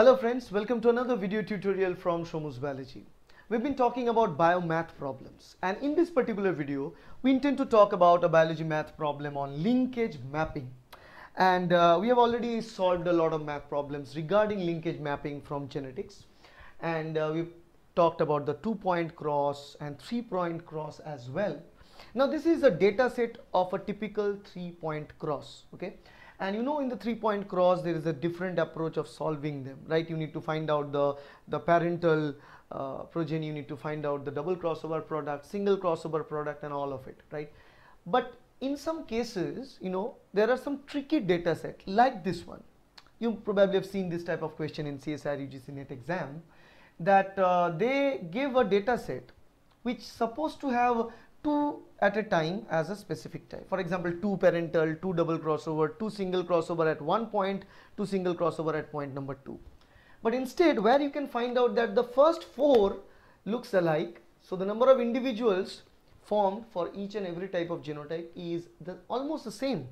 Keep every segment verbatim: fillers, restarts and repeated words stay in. Hello friends, welcome to another video tutorial from Shomu's Biology. We've been talking about biomath problems, and in this particular video we intend to talk about a biology math problem on linkage mapping. And uh, we have already solved a lot of math problems regarding linkage mapping from genetics, and uh, we've talked about the two-point cross and three-point cross as well. Now this is a data set of a typical three-point cross, okay? And you know, in the three-point cross there is a different approach of solving them, right? You need to find out the, the parental uh, progeny, you need to find out the double crossover product, single crossover product and all of it, right? But in some cases, you know, there are some tricky data set like this one. You probably have seen this type of question in C S I R U G C NET exam, that uh, they give a data set which is supposed to have two at a time as a specific type. For example, two parental, two double crossover, two single crossover at one point, two single crossover at point number two. But instead, where you can find out that the first four looks alike, so the number of individuals formed for each and every type of genotype is the, almost the same,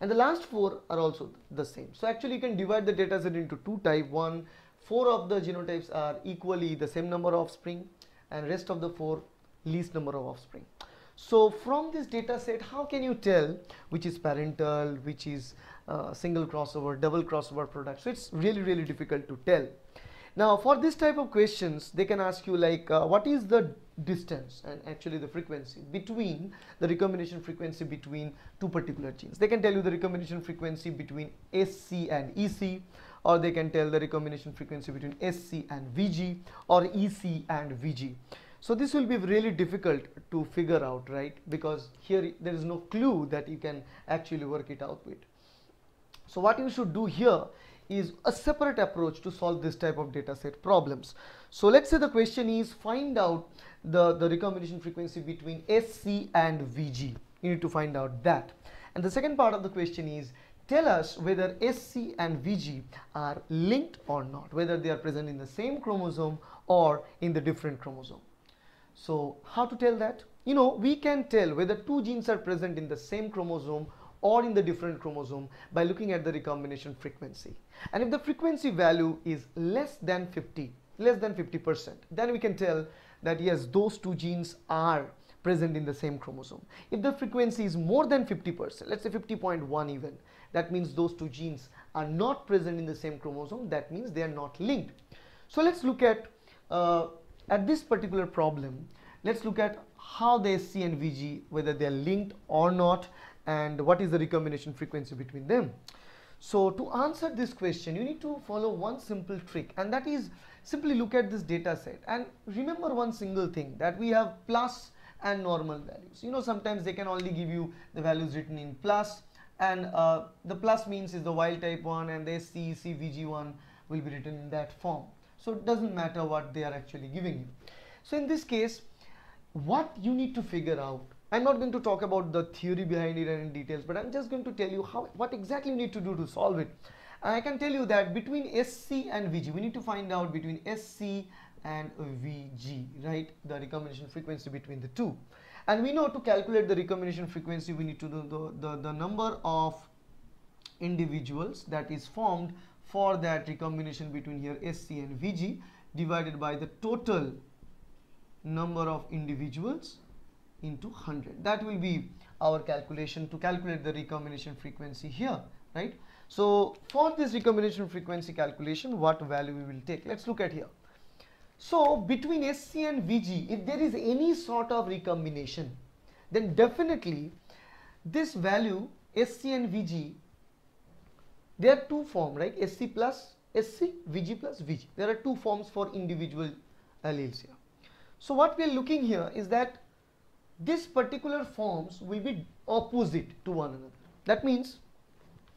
and the last four are also the same. So actually you can divide the data set into two types. One, four of the genotypes are equally the same number of offspring, and rest of the four least number of offspring. So from this data set, how can you tell which is parental, which is uh, single crossover, double crossover product? So it's really really difficult to tell. Now for this type of questions, they can ask you like uh, what is the distance and actually the frequency between the recombination frequency between two particular genes. They can tell you the recombination frequency between S C and E C, or they can tell the recombination frequency between S C and V G, or E C and V G. So this will be really difficult to figure out, right? Because here there is no clue that you can actually work it out with. So what you should do here is a separate approach to solve this type of data set problems. So let's say the question is find out the, the recombination frequency between S C and V G. You need to find out that. And the second part of the question is tell us whether S C and V G are linked or not, whether they are present in the same chromosome or in the different chromosome. So how to tell that? You know, we can tell whether two genes are present in the same chromosome or in the different chromosome by looking at the recombination frequency. And if the frequency value is less than fifty, less than fifty percent, then we can tell that yes, those two genes are present in the same chromosome. If the frequency is more than fifty percent, let's say fifty point one even, that means those two genes are not present in the same chromosome, that means they are not linked. So let's look at uh, At this particular problem, let's look at how the S C and V G, whether they are linked or not, and what is the recombination frequency between them. So to answer this question, you need to follow one simple trick, and that is simply look at this data set and remember one single thing, that we have plus and normal values. You know, sometimes they can only give you the values written in plus, and uh, the plus means is the wild type one, and the S C, E C, V G one will be written in that form. So it doesn't matter what they are actually giving you. So in this case, what you need to figure out, I'm not going to talk about the theory behind it and in details, but I'm just going to tell you how, what exactly you need to do to solve it. And I can tell you that between S C and V G, we need to find out between S C and V G, right, the recombination frequency between the two. And we know to calculate the recombination frequency, we need to do the, the, the number of individuals that is formed for that recombination between here S C and V G divided by the total number of individuals into one hundred. That will be our calculation to calculate the recombination frequency here, right? So for this recombination frequency calculation, what value we will take? Let's look at here. So between S C and V G, if there is any sort of recombination, then definitely this value S C and V G, there are two forms, right? S C plus S C, V G plus V G. There are two forms for individual alleles here. So what we are looking here is that this particular forms will be opposite to one another. That means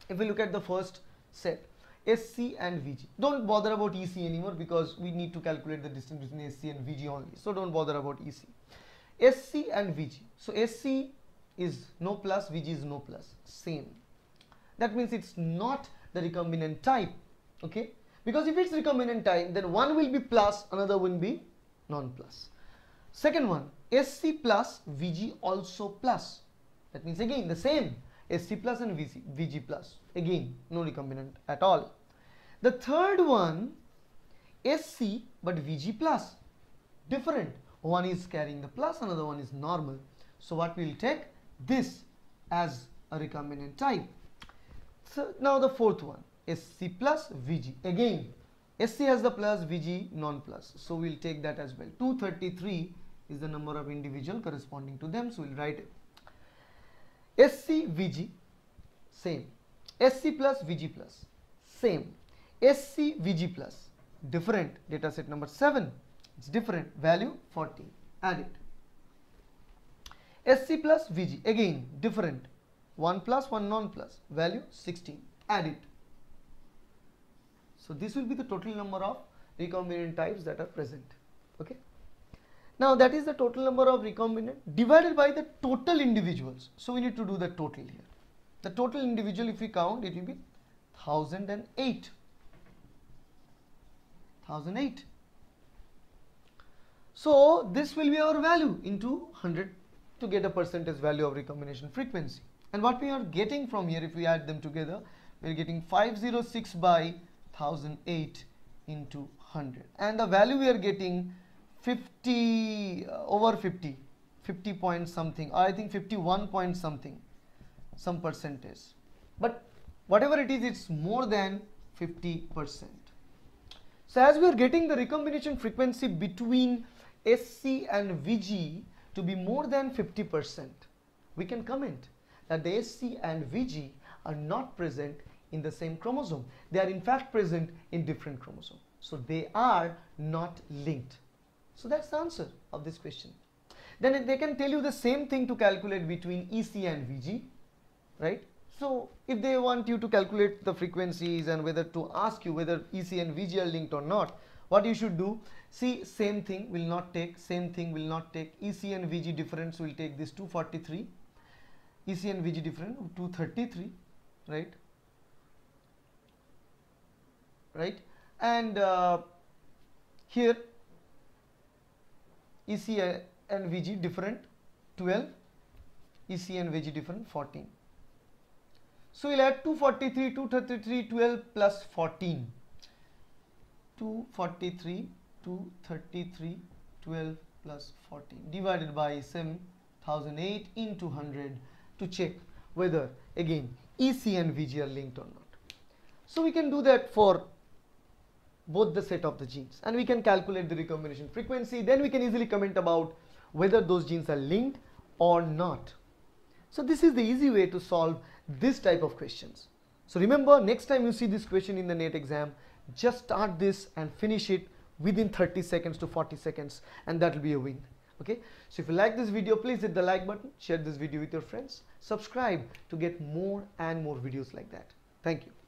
if we look at the first set, S C and V G. Don't bother about E C anymore because we need to calculate the distance between S C and V G only. So don't bother about E C. S C and V G. So S C is no plus, V G is no plus. Same. That means it's not the recombinant type, okay? Because if it's recombinant type, then one will be plus, another will be non-plus. Second one, S C plus, V G also plus. That means again the same, S C plus and V G plus. Again, no recombinant at all. The third one S C but V G plus, different, one is carrying the plus, another one is normal. So what we will take this as a recombinant type. So now the fourth one, S C plus V G, again S C has the plus, V G non-plus, so we will take that as well. two thirty-three is the number of individual corresponding to them, so we will write it. S C V G same, S C plus V G plus same, S C V G plus different, data set number seven, it's different, value fourteen, add it. S C plus V G again different, one plus one non plus, value sixteen, add it. So this will be the total number of recombinant types that are present. Okay, now that is the total number of recombinant divided by the total individuals. So we need to do the total here. The total individual, if we count, it will be one thousand eight. one thousand eight. So this will be our value into one hundred to get a percentage value of recombination frequency. And what we are getting from here, if we add them together, we are getting five hundred six by one thousand eight into one hundred. And the value we are getting fifty, uh, over fifty, fifty point something, or I think fifty-one point something, some percentage. But whatever it is, it's more than fifty percent. So as we are getting the recombination frequency between S C and V G to be more than fifty percent, we can comment that the S C and V G are not present in the same chromosome. They are in fact present in different chromosomes. So they are not linked. So that's the answer of this question. Then they can tell you the same thing to calculate between E C and V G, right? So if they want you to calculate the frequencies and whether to ask you whether E C and V G are linked or not, what you should do, see, same thing will not take, same thing will not take, E C and V G difference will take this two forty-three, E C and V G difference two thirty-three, right? Right, and uh, here E C and V G different twelve, E C and V G different fourteen. So we'll add two forty-three, two thirty-three, twelve plus fourteen. two forty-three, two thirty-three, twelve plus fourteen divided by seven thousand eight into one hundred to check whether again E C and V G are linked or not. So we can do that for both the set of the genes, and we can calculate the recombination frequency. Then we can easily comment about whether those genes are linked or not. So this is the easy way to solve this type of questions. So remember, next time you see this question in the NET exam, just start this and finish it within thirty seconds to forty seconds, and that will be a win. Okay, so if you like this video, please hit the like button, share this video with your friends, subscribe to get more and more videos like that. Thank you.